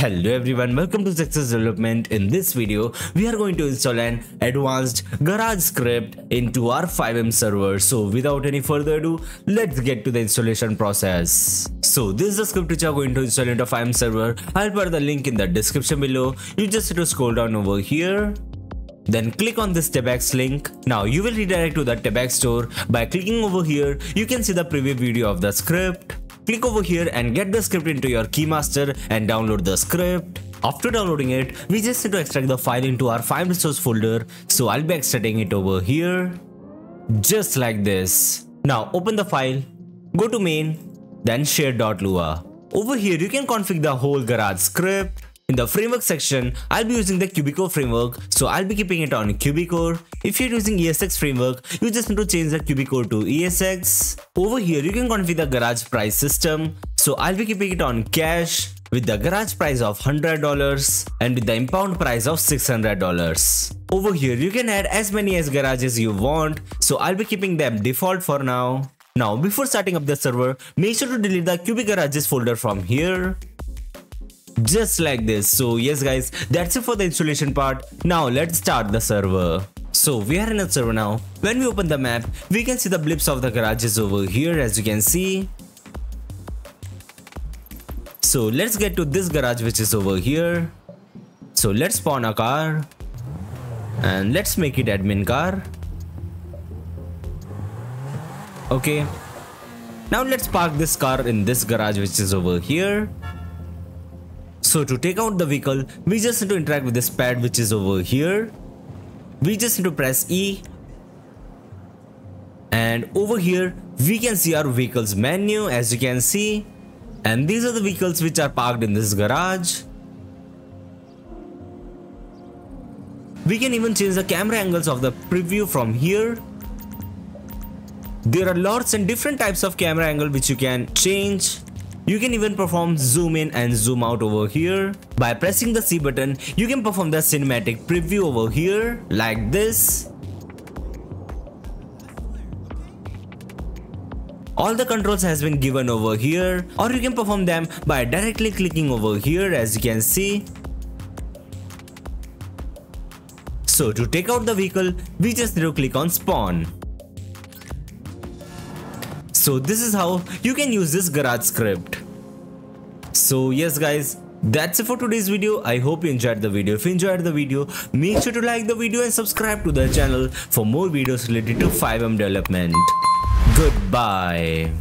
Hello everyone, welcome to Zexus Development. In this video, we are going to install an advanced garage script into our 5m server. So without any further ado, let's get to the installation process. So this is the script which you are going to install into 5m server. I'll put the link in the description below. You just need to scroll down over here. Then click on this Tebex link. Now you will redirect to the Tebex store. By clicking over here, you can see the preview video of the script. Click over here and get the script into your Keymaster and download the script. After downloading it, we just need to extract the file into our 5m resource folder. So I'll be extracting it over here. Just like this. Now open the file. Go to main. Then shared.lua. Over here you can configure the whole garage script. In the framework section, I'll be using the QBCore framework, so I'll be keeping it on QBCore. If you're using ESX framework, you just need to change the QBCore to ESX. Over here, you can configure the garage price system, so I'll be keeping it on cash with the garage price of $100 and with the impound price of $600. Over here, you can add as many as garages you want, so I'll be keeping them default for now. Now, before starting up the server, make sure to delete the QB garages folder from here. Just like this. So yes guys, that's it for the installation part. Now let's start the server. So we are in a server now. When we open the map, we can see the blips of the garages over here, as you can see. So let's get to this garage which is over here. So let's spawn a car and let's make it admin car. Okay, now let's park this car in this garage which is over here. So to take out the vehicle, we just need to interact with this pad which is over here. We just need to press E. And over here, we can see our vehicles menu, as you can see. And these are the vehicles which are parked in this garage. We can even change the camera angles of the preview from here. There are lots and different types of camera angle which you can change. You can even perform zoom in and zoom out over here. By pressing the C button, you can perform the cinematic preview over here, like this. All the controls has been given over here, or you can perform them by directly clicking over here, as you can see. So to take out the vehicle, we just need to click on spawn. So this is how you can use this garage script. So yes guys, that's it for today's video. I hope you enjoyed the video. If you enjoyed the video, make sure to like the video and subscribe to the channel for more videos related to 5m development. Goodbye.